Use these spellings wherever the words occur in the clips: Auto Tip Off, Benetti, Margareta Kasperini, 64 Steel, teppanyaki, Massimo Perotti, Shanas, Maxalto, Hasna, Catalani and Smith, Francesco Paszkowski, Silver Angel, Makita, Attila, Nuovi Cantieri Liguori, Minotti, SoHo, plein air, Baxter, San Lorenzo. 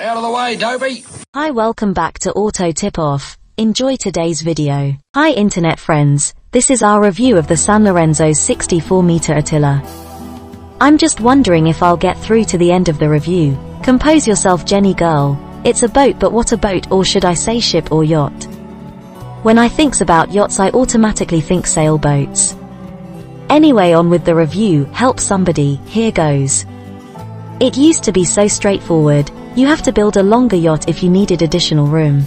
Out of the way, Dovey! Hi, welcome back to Auto Tip Off. Enjoy today's video. Hi internet friends, this is our review of the San Lorenzo's 64-meter Attila. I'm just wondering if I'll get through to the end of the review. Compose yourself, Jenny girl. It's a boat, but what a boat, or should I say ship or yacht? When I thinks about yachts, I automatically think sailboats. Anyway, on with the review. Help somebody, here goes. It used to be so straightforward. You have to build a longer yacht if you needed additional room.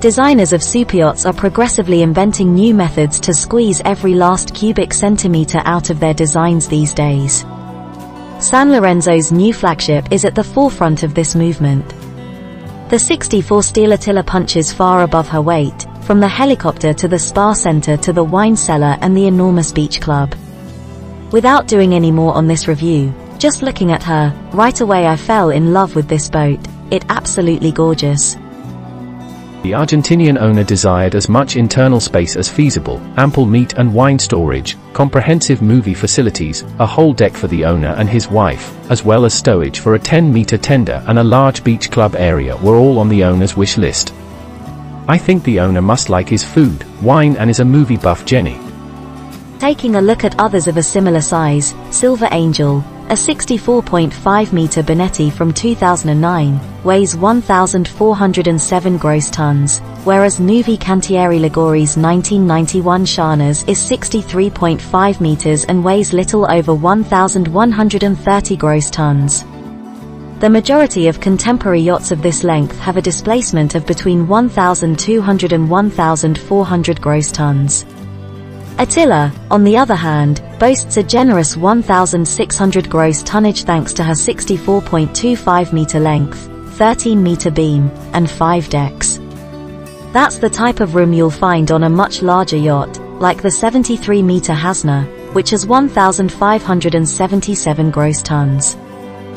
Designers of superyachts are progressively inventing new methods to squeeze every last cubic centimeter out of their designs these days. San Lorenzo's new flagship is at the forefront of this movement. The 64-steel Attila punches far above her weight, from the helicopter to the spa center to the wine cellar and the enormous beach club. Without doing any more on this review, just looking at her, right away I fell in love with this boat. It's absolutely gorgeous. The Argentinian owner desired as much internal space as feasible, ample meat and wine storage, comprehensive movie facilities, a whole deck for the owner and his wife, as well as stowage for a 10-meter tender and a large beach club area were all on the owner's wish list. I think the owner must like his food, wine and is a movie buff Jenny. Taking a look at others of a similar size, Silver Angel, a 64.5-meter Benetti from 2009, weighs 1,407 gross tons, whereas Nuovi Cantieri Liguori's 1991 Shanas is 63.5 meters and weighs little over 1,130 gross tons. The majority of contemporary yachts of this length have a displacement of between 1,200 and 1,400 gross tons. Attila, on the other hand, boasts a generous 1,600 gross tonnage thanks to her 64.25-meter length, 13-meter beam, and 5 decks. That's the type of room you'll find on a much larger yacht, like the 73-meter Hasna, which has 1,577 gross tons.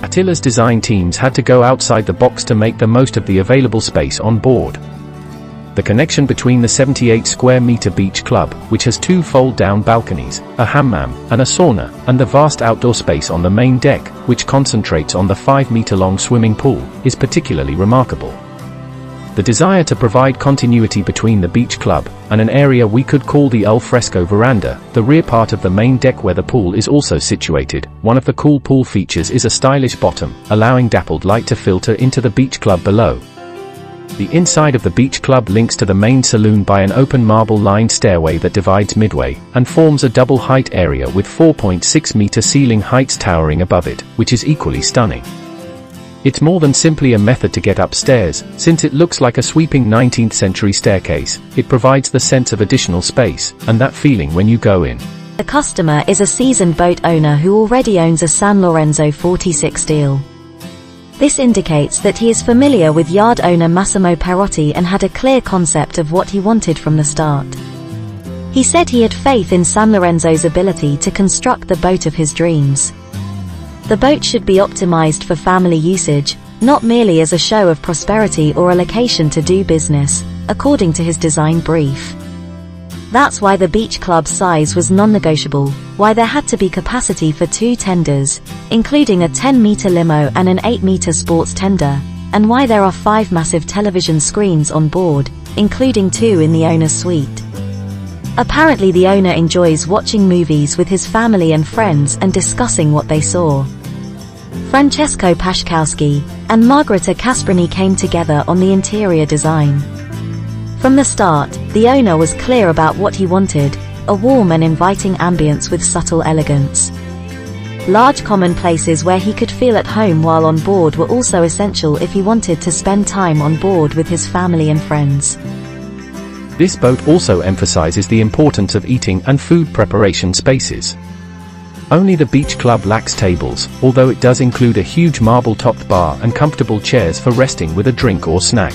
Attila's design teams had to go outside the box to make the most of the available space on board. The connection between the 78-square-meter beach club, which has 2 fold-down balconies, a hammam, and a sauna, and the vast outdoor space on the main deck, which concentrates on the 5-meter-long swimming pool, is particularly remarkable. The desire to provide continuity between the beach club and an area we could call the al fresco veranda, the rear part of the main deck where the pool is also situated. One of the cool pool features is a stylish bottom, allowing dappled light to filter into the beach club below. The inside of the beach club links to the main saloon by an open marble-lined stairway that divides midway, and forms a double-height area with 4.6-meter ceiling heights towering above it, which is equally stunning. It's more than simply a method to get upstairs, since it looks like a sweeping 19th-century staircase. It provides the sense of additional space, and that feeling when you go in. The customer is a seasoned boat owner who already owns a San Lorenzo 46 steel. This indicates that he is familiar with yard owner Massimo Perotti and had a clear concept of what he wanted from the start. He said he had faith in San Lorenzo's ability to construct the boat of his dreams. The boat should be optimized for family usage, not merely as a show of prosperity or a location to do business, according to his design brief. That's why the beach club's size was non-negotiable, why there had to be capacity for 2 tenders, including a 10-meter limo and an 8-meter sports tender, and why there are 5 massive television screens on board, including 2 in the owner's suite. Apparently the owner enjoys watching movies with his family and friends and discussing what they saw. Francesco Paszkowski and Margareta Kasperini came together on the interior design. From the start, the owner was clear about what he wanted, a warm and inviting ambience with subtle elegance. Large common places where he could feel at home while on board were also essential if he wanted to spend time on board with his family and friends. This boat also emphasizes the importance of eating and food preparation spaces. Only the beach club lacks tables, although it does include a huge marble-topped bar and comfortable chairs for resting with a drink or snack.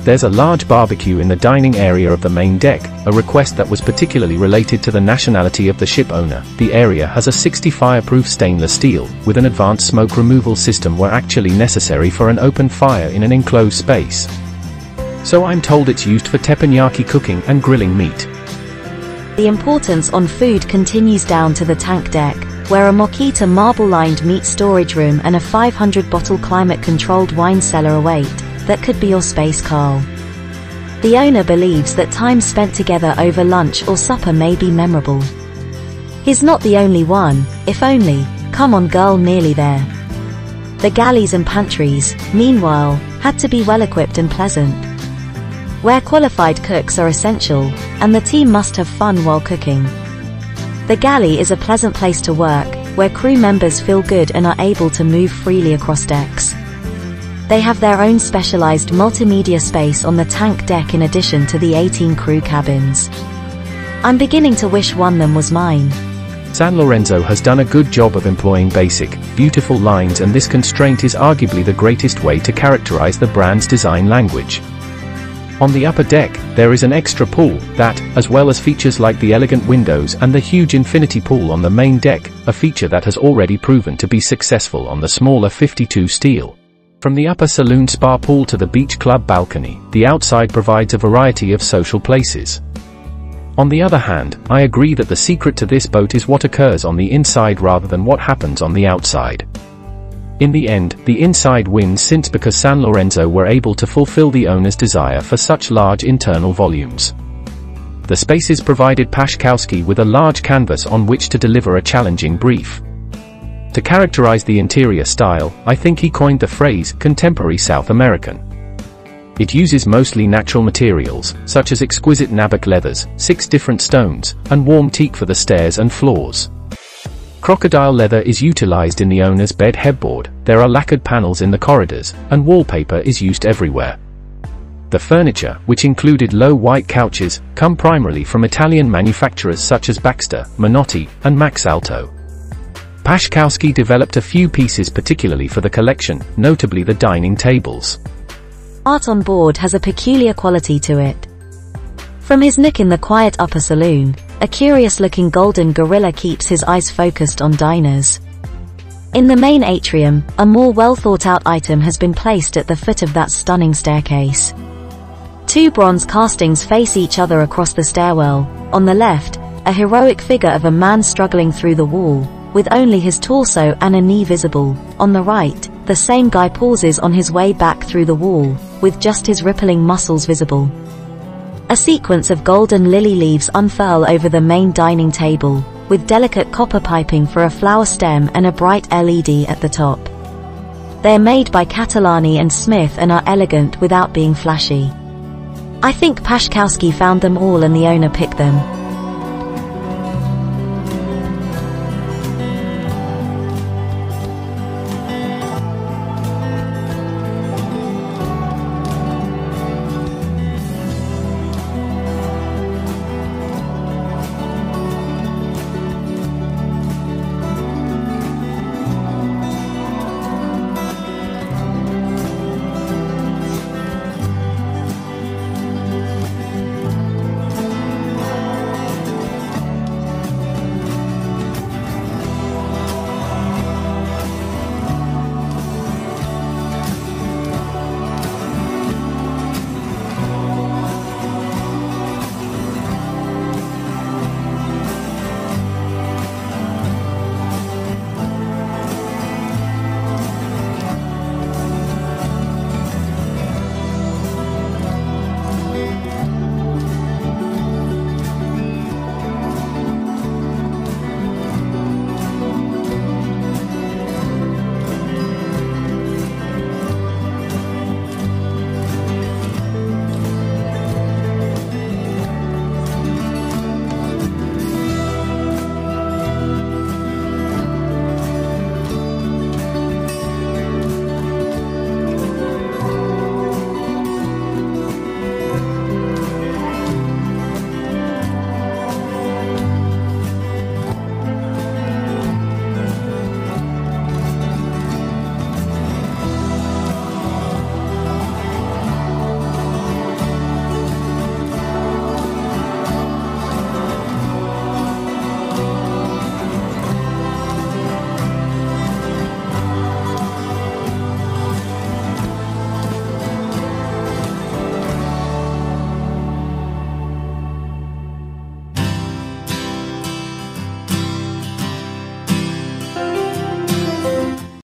There's a large barbecue in the dining area of the main deck, a request that was particularly related to the nationality of the ship owner. The area has a 60 fireproof stainless steel, with an advanced smoke removal system where actually necessary for an open fire in an enclosed space. So I'm told it's used for teppanyaki cooking and grilling meat. The importance on food continues down to the tank deck, where a Makita marble-lined meat storage room and a 500-bottle climate-controlled wine cellar await, that could be your space, Carl. The owner believes that time spent together over lunch or supper may be memorable. He's not the only one, if only, come on girl, nearly there. The galleys and pantries, meanwhile, had to be well-equipped and pleasant. Where qualified cooks are essential, and the team must have fun while cooking. The galley is a pleasant place to work, where crew members feel good and are able to move freely across decks. They have their own specialized multimedia space on the tank deck in addition to the 18 crew cabins. I'm beginning to wish one of them was mine. San Lorenzo has done a good job of employing basic, beautiful lines, and this constraint is arguably the greatest way to characterize the brand's design language. On the upper deck, there is an extra pool that, as well as features like the elegant windows and the huge infinity pool on the main deck, a feature that has already proven to be successful on the smaller 52 Steel. From the upper saloon spa pool to the beach club balcony, the outside provides a variety of social places. On the other hand, I agree that the secret to this boat is what occurs on the inside rather than what happens on the outside. In the end, the inside wins since because San Lorenzo were able to fulfill the owner's desire for such large internal volumes. The spaces provided Paszkowski with a large canvas on which to deliver a challenging brief. To characterize the interior style, I think he coined the phrase, contemporary South American. It uses mostly natural materials, such as exquisite Nabac leathers, 6 different stones, and warm teak for the stairs and floors. Crocodile leather is utilized in the owner's bed headboard, there are lacquered panels in the corridors, and wallpaper is used everywhere. The furniture, which included low white couches, come primarily from Italian manufacturers such as Baxter, Minotti, and Maxalto. Paszkowski developed a few pieces particularly for the collection, notably the dining tables. Art on board has a peculiar quality to it. From his nook in the quiet upper saloon, a curious-looking golden gorilla keeps his eyes focused on diners. In the main atrium, a more well-thought-out item has been placed at the foot of that stunning staircase. 2 bronze castings face each other across the stairwell. On the left, a heroic figure of a man struggling through the wall, with only his torso and a knee visible. On the right, the same guy pauses on his way back through the wall, with just his rippling muscles visible. A sequence of golden lily leaves unfurl over the main dining table, with delicate copper piping for a flower stem and a bright LED at the top. They are made by Catalani and Smith and are elegant without being flashy. I think Paszkowski found them all and the owner picked them.